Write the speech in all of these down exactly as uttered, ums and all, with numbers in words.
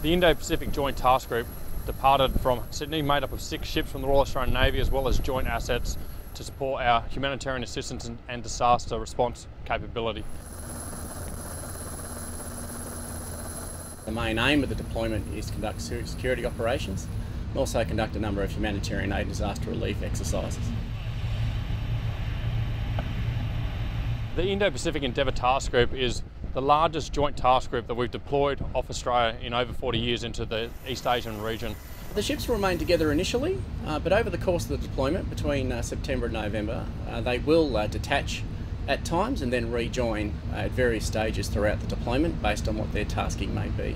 The Indo-Pacific Joint Task Group departed from Sydney, made up of six ships from the Royal Australian Navy as well as joint assets to support our humanitarian assistance and disaster response capability. The main aim of the deployment is to conduct security operations and also conduct a number of humanitarian aid and disaster relief exercises. The Indo-Pacific Endeavour Task Group is the largest joint task group that we've deployed off Australia in over forty years into the East Asian region. The ships will remain together initially, uh, but over the course of the deployment between uh, September and November, uh, they will uh, detach at times and then rejoin uh, at various stages throughout the deployment based on what their tasking may be.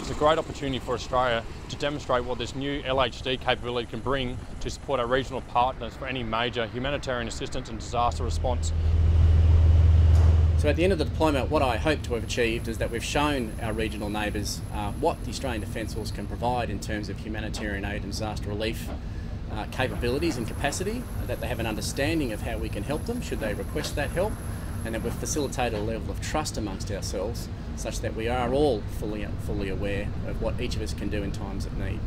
It's a great opportunity for Australia to demonstrate what this new L H D capability can bring to support our regional partners for any major humanitarian assistance and disaster response. So at the end of the deployment, what I hope to have achieved is that we've shown our regional neighbours uh, what the Australian Defence Force can provide in terms of humanitarian aid and disaster relief uh, capabilities and capacity, that they have an understanding of how we can help them should they request that help, and that we've facilitated a level of trust amongst ourselves such that we are all fully, fully aware of what each of us can do in times of need.